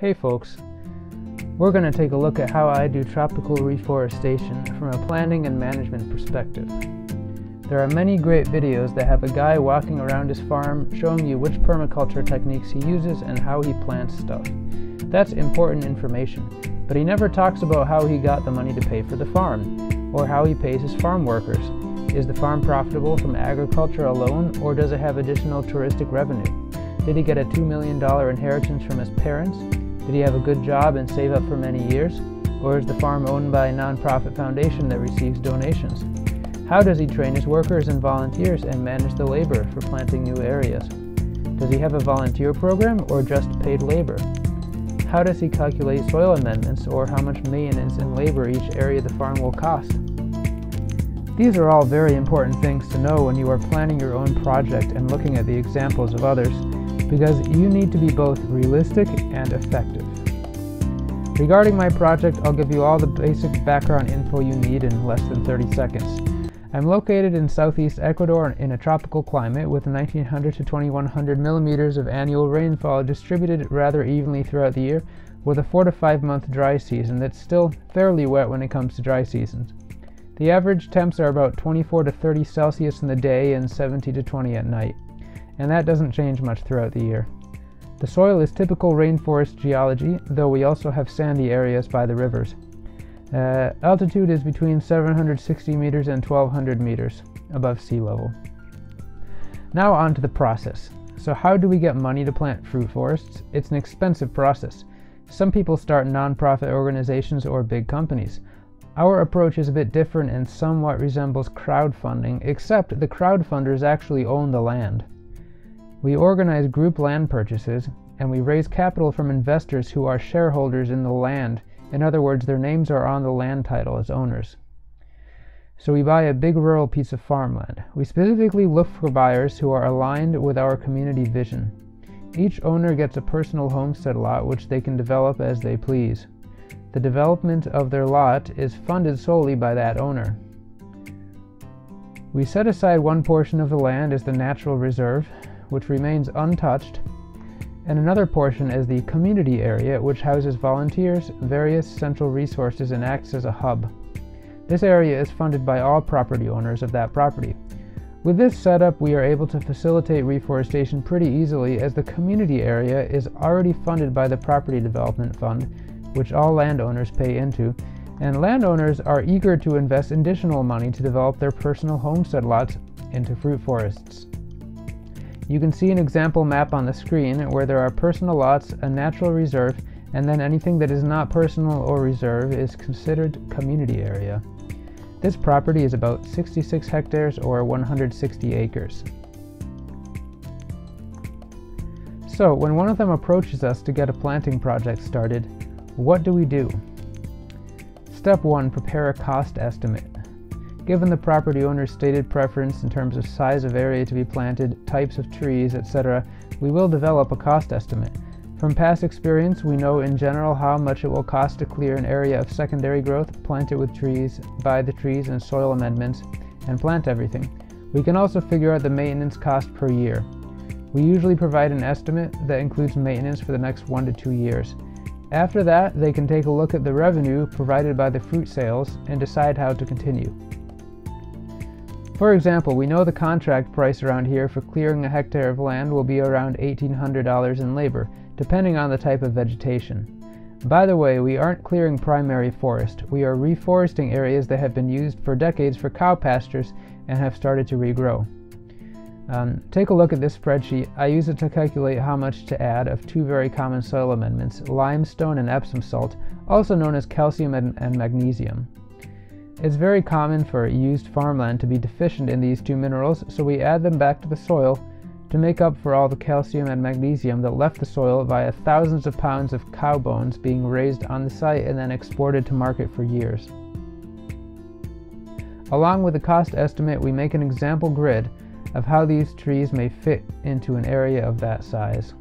Hey folks, we're going to take a look at how I do tropical reforestation from a planning and management perspective. There are many great videos that have a guy walking around his farm showing you which permaculture techniques he uses and how he plants stuff. That's important information, but he never talks about how he got the money to pay for the farm, or how he pays his farm workers. Is the farm profitable from agriculture alone, or does it have additional touristic revenue? Did he get a $2 million inheritance from his parents? Did he have a good job and save up for many years? Or is the farm owned by a nonprofit foundation that receives donations? How does he train his workers and volunteers and manage the labor for planting new areas? Does he have a volunteer program or just paid labor? How does he calculate soil amendments or how much maintenance and labor each area the farm will cost? These are all very important things to know when you are planning your own project and looking at the examples of others, because you need to be both realistic and effective. Regarding my project, I'll give you all the basic background info you need in less than 30 seconds. I'm located in southeast Ecuador in a tropical climate with 1900 to 2100 millimeters of annual rainfall distributed rather evenly throughout the year, with a 4 to 5 month dry season that's still fairly wet when it comes to dry seasons. The average temps are about 24 to 30 Celsius in the day and 70 to 20 at night, and that doesn't change much throughout the year. The soil is typical rainforest geology, though we also have sandy areas by the rivers. Altitude is between 760 meters and 1200 meters above sea level. Now on to the process. So how do we get money to plant fruit forests? It's an expensive process. Some people start nonprofit organizations or big companies. Our approach is a bit different and somewhat resembles crowdfunding, except the crowdfunders actually own the land. We organize group land purchases, and we raise capital from investors who are shareholders in the land. In other words, their names are on the land title as owners. So we buy a big rural piece of farmland. We specifically look for buyers who are aligned with our community vision. Each owner gets a personal homestead lot which they can develop as they please. The development of their lot is funded solely by that owner. We set aside one portion of the land as the natural reserve, which remains untouched, and another portion is the community area, which houses volunteers, various central resources, and acts as a hub. This area is funded by all property owners of that property. With this setup, we are able to facilitate reforestation pretty easily, as the community area is already funded by the Property Development Fund, which all landowners pay into, and landowners are eager to invest additional money to develop their personal homestead lots into fruit forests. You can see an example map on the screen where there are personal lots, a natural reserve, and then anything that is not personal or reserve is considered community area. This property is about 66 hectares or 160 acres. So when one of them approaches us to get a planting project started, what do we do? Step 1, prepare a cost estimate. Given the property owner's stated preference in terms of size of area to be planted, types of trees, etc., we will develop a cost estimate. From past experience, we know in general how much it will cost to clear an area of secondary growth, plant it with trees, buy the trees and soil amendments, and plant everything. We can also figure out the maintenance cost per year. We usually provide an estimate that includes maintenance for the next 1 to 2 years. After that, they can take a look at the revenue provided by the fruit sales and decide how to continue. For example, we know the contract price around here for clearing a hectare of land will be around $1,800 in labor, depending on the type of vegetation. By the way, we aren't clearing primary forest. We are reforesting areas that have been used for decades for cow pastures and have started to regrow. Take a look at this spreadsheet. I use it to calculate how much to add of two very common soil amendments, limestone and Epsom salt, also known as calcium and magnesium. It's very common for used farmland to be deficient in these two minerals, so we add them back to the soil to make up for all the calcium and magnesium that left the soil via thousands of pounds of cow bones being raised on the site and then exported to market for years. Along with the cost estimate, we make an example grid of how these trees may fit into an area of that size.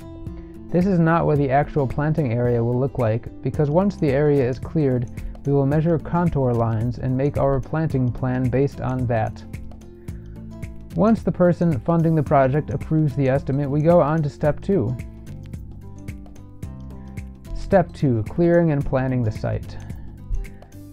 This is not what the actual planting area will look like, because once the area is cleared, we will measure contour lines and make our planting plan based on that. Once the person funding the project approves the estimate, we go on to step 2. Step 2. Clearing and planning the site.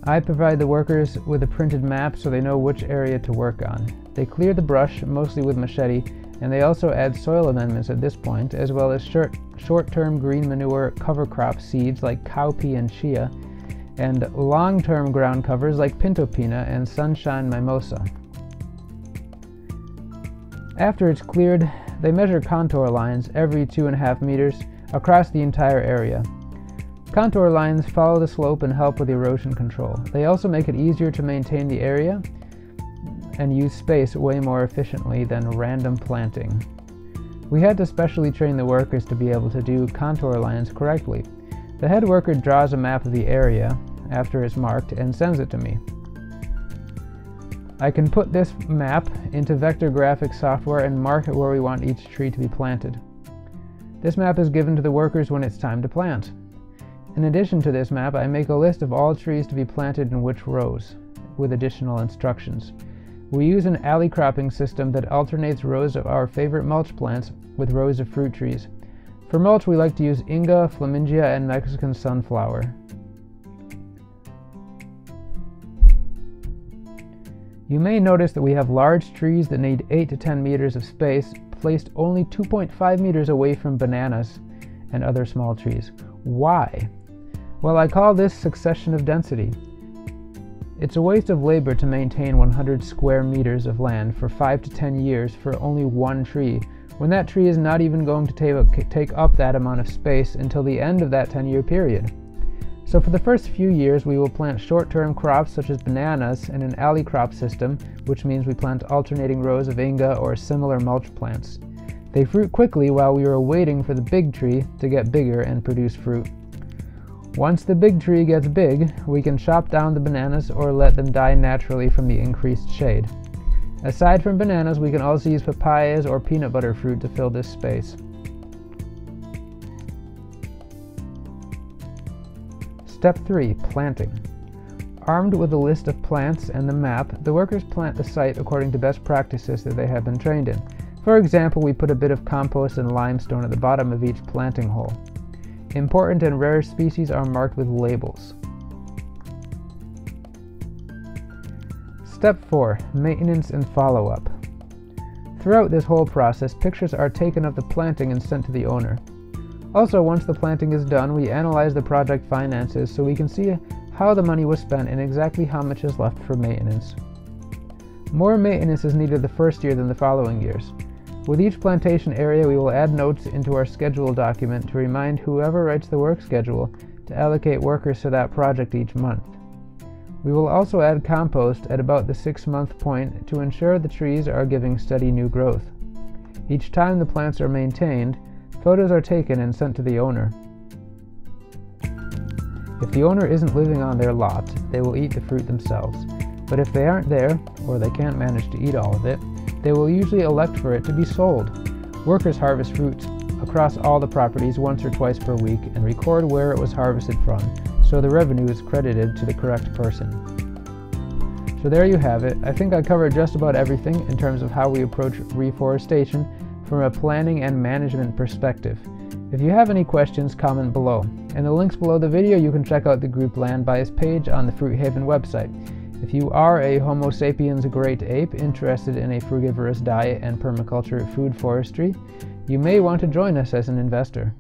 I provide the workers with a printed map so they know which area to work on. They clear the brush, mostly with machete, and they also add soil amendments at this point, as well as short-term green manure cover crop seeds like cowpea and chia, and long-term ground covers like pinto pina and sunshine mimosa. After it's cleared, they measure contour lines every 2.5 meters across the entire area. Contour lines follow the slope and help with erosion control. They also make it easier to maintain the area and use space way more efficiently than random planting. We had to specially train the workers to be able to do contour lines correctly. The head worker draws a map of the area after it's marked and sends it to me. I can put this map into vector graphic software and mark where we want each tree to be planted. This map is given to the workers when it's time to plant. In addition to this map, I make a list of all trees to be planted in which rows, with additional instructions. We use an alley cropping system that alternates rows of our favorite mulch plants with rows of fruit trees. For mulch, we like to use Inga, Flamingia, and Mexican sunflower. You may notice that we have large trees that need 8 to 10 meters of space, placed only 2.5 meters away from bananas and other small trees. Why? Well, I call this succession of density. It's a waste of labor to maintain 100 square meters of land for 5 to 10 years for only one tree, when that tree is not even going to take up that amount of space until the end of that 10-year period. So for the first few years, we will plant short-term crops such as bananas in an alley crop system, which means we plant alternating rows of Inga or similar mulch plants. They fruit quickly while we are waiting for the big tree to get bigger and produce fruit. Once the big tree gets big, we can chop down the bananas or let them die naturally from the increased shade. Aside from bananas, we can also use papayas or peanut butter fruit to fill this space. Step 3. Planting. Armed with a list of plants and the map, the workers plant the site according to best practices that they have been trained in. For example, we put a bit of compost and limestone at the bottom of each planting hole. Important and rare species are marked with labels. Step 4. Maintenance and follow-up. Throughout this whole process, pictures are taken of the planting and sent to the owner. Also, once the planting is done, we analyze the project finances so we can see how the money was spent and exactly how much is left for maintenance. More maintenance is needed the first year than the following years. With each plantation area, we will add notes into our schedule document to remind whoever writes the work schedule to allocate workers to that project each month. We will also add compost at about the 6-month point to ensure the trees are giving steady new growth. Each time the plants are maintained, photos are taken and sent to the owner. If the owner isn't living on their lot, they will eat the fruit themselves. But if they aren't there, or they can't manage to eat all of it, they will usually elect for it to be sold. Workers harvest fruit across all the properties once or twice per week and record where it was harvested from, so the revenue is credited to the correct person. So there you have it. I think I covered just about everything in terms of how we approach reforestation from a planning and management perspective. If you have any questions, comment below. In the links below the video, you can check out the group Land Bias page on the Fruit Haven website. If you are a Homo sapiens great ape interested in a frugivorous diet and permaculture food forestry, you may want to join us as an investor.